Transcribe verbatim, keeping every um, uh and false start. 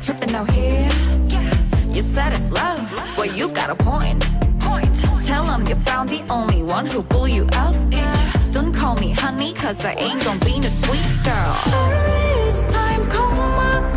Tripping out here, yeah. You said it's love, well you got a point. point. point. Tell them you found the only one who pull you out. Yeah. Don't call me honey, cause I ain't gonna be no sweet girl. First time, call my